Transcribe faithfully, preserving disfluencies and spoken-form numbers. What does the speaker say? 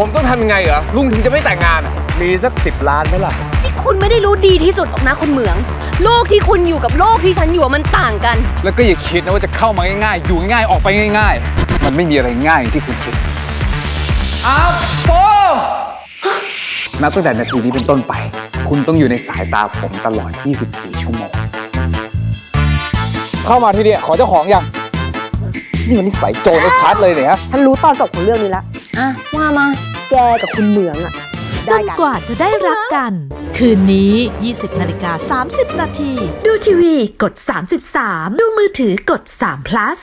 ผมต้องทำยังไงเหรอลุงถึงจะไม่แต่งงานมีสักสิบล้านไหมล่ะที่คุณไม่ได้รู้ดีที่สุดหรอกนะคุณเหมืองโลกที่คุณอยู่กับโลกที่ฉันอยู่มันต่างกันแล้วก็อย่าคิดนะว่าจะเข้ามาง่ายๆอยู่ง่ายๆออกไปง่ายๆมันไม่มีอะไรง่ายที่คุณคิดอ้าวโป้นับตั้งแต่นาทีนี้เป็นต้นไปคุณต้องอยู่ในสายตาผมตลอดยี่สิบสี่ชั่วโมงเข้ามาทีเดียวขอเจ้าของยังนี่มันนิสัยโจรชัดเลยเนี่ยฮะฉันรู้ตอนจบของเรื่องนี้แล้วอ่ะว่ามาแกกับคุณเหมืองอะจนกว่าจะได้รักกันคืนนี้ ยี่สิบนาฬิกาสามสิบนาทีดูทีวีกดสามสิบสามดูมือถือกดสาม plus